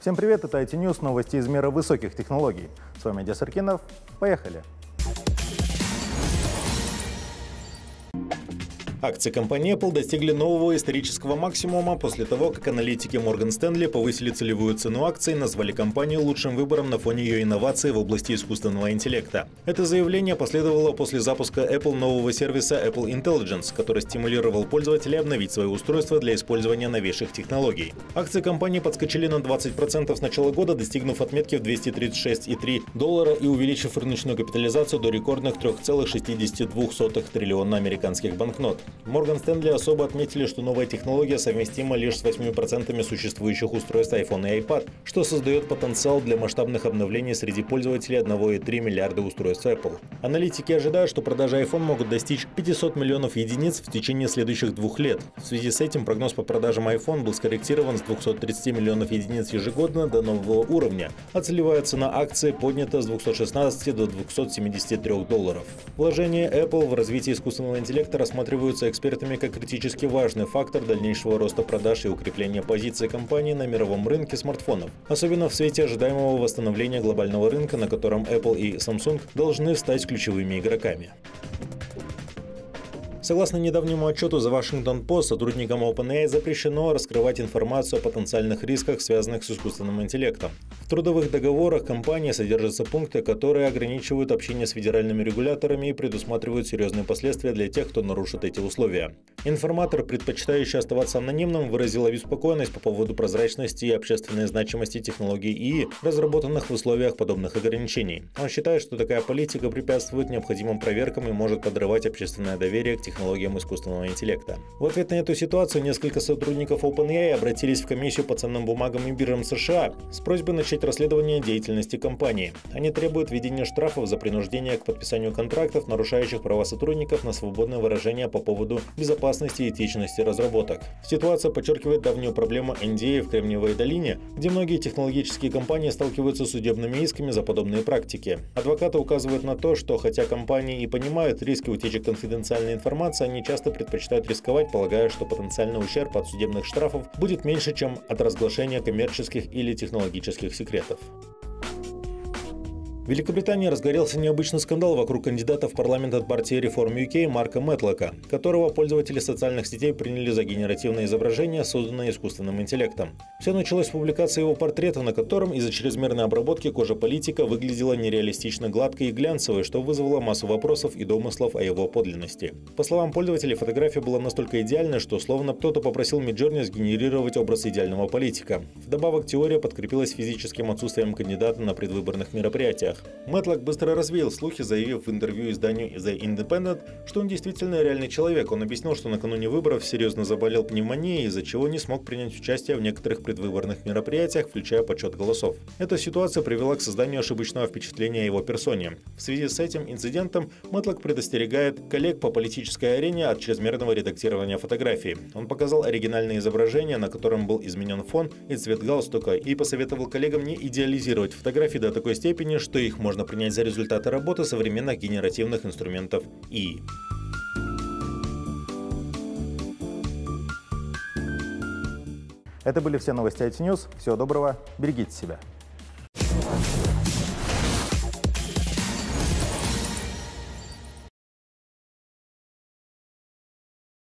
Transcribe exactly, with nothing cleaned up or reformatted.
Всем привет, это ай ти Ньюс, новости из мира высоких технологий. С вами Диас Аркинов, поехали! Акции компании Apple достигли нового исторического максимума после того, как аналитики Морган Стэнли повысили целевую цену акций и назвали компанию лучшим выбором на фоне ее инноваций в области искусственного интеллекта. Это заявление последовало после запуска Apple нового сервиса Apple Intelligence, который стимулировал пользователей обновить свои устройства для использования новейших технологий. Акции компании подскочили на двадцать процентов с начала года, достигнув отметки в двести тридцать шесть и три доллара и увеличив рыночную капитализацию до рекордных трёх целых шестидесяти двух сотых триллиона американских банкнот. Морган Стэнли особо отметили, что новая технология совместима лишь с восьмью процентами существующих устройств iPhone и iPad, что создает потенциал для масштабных обновлений среди пользователей одного и трёх десятых миллиарда устройств Apple. Аналитики ожидают, что продажи iPhone могут достичь пятисот миллионов единиц в течение следующих двух лет. В связи с этим прогноз по продажам iPhone был скорректирован с двухсот тридцати миллионов единиц ежегодно до нового уровня, а целевая цена акции поднята с двухсот шестнадцати до двухсот семидесяти трёх долларов. Вложения Apple в развитие искусственного интеллекта рассматриваются экспертами как критически важный фактор дальнейшего роста продаж и укрепления позиций компании на мировом рынке смартфонов, особенно в свете ожидаемого восстановления глобального рынка, на котором Apple и Samsung должны стать ключевыми игроками. Согласно недавнему отчету The Washington Post, сотрудникам OpenAI запрещено раскрывать информацию о потенциальных рисках, связанных с искусственным интеллектом. В трудовых договорах компании содержатся пункты, которые ограничивают общение с федеральными регуляторами и предусматривают серьезные последствия для тех, кто нарушит эти условия. Информатор, предпочитающий оставаться анонимным, выразил обеспокоенность по поводу прозрачности и общественной значимости технологий ИИ, разработанных в условиях подобных ограничений. Он считает, что такая политика препятствует необходимым проверкам и может подрывать общественное доверие к технологиям искусственного интеллекта. В ответ на эту ситуацию несколько сотрудников OpenAI обратились в комиссию по ценным бумагам и биржам США с просьбой начать расследование деятельности компании. Они требуют введения штрафов за принуждение к подписанию контрактов, нарушающих права сотрудников на свободное выражение по поводу безопасности и этичности разработок. Ситуация подчеркивает давнюю проблему эн ди эй в Кремниевой долине, где многие технологические компании сталкиваются с судебными исками за подобные практики. Адвокаты указывают на то, что хотя компании и понимают риски утечек конфиденциальной информации, они часто предпочитают рисковать, полагая, что потенциальный ущерб от судебных штрафов будет меньше, чем от разглашения коммерческих или технологических секретов. В Великобритании разгорелся необычный скандал вокруг кандидата в парламент от партии Реформ Ю Кей Марка Мэтлока, которого пользователи социальных сетей приняли за генеративное изображение, созданное искусственным интеллектом. Все началось с публикации его портрета, на котором из-за чрезмерной обработки кожа политика выглядела нереалистично гладкой и глянцевой, что вызвало массу вопросов и домыслов о его подлинности. По словам пользователей, фотография была настолько идеальна, что словно кто-то попросил Midjourney сгенерировать образ идеального политика. Вдобавок, теория подкрепилась физическим отсутствием кандидата на предвыборных мероприятиях. Мэтлок быстро развеял слухи, заявив в интервью изданию The Independent, что он действительно реальный человек. Он объяснил, что накануне выборов серьезно заболел пневмонией, из-за чего не смог принять участие в некоторых предвыборных мероприятиях, включая подсчет голосов. Эта ситуация привела к созданию ошибочного впечатления о его персоне. В связи с этим инцидентом Мэтлок предостерегает коллег по политической арене от чрезмерного редактирования фотографий. Он показал оригинальное изображение, на котором был изменен фон и цвет галстука, и посоветовал коллегам не идеализировать фотографии до такой степени, что их можно принять за результаты работы современных генеративных инструментов ИИ. Это были все новости ай ти Ньюс. Всего доброго, берегите себя.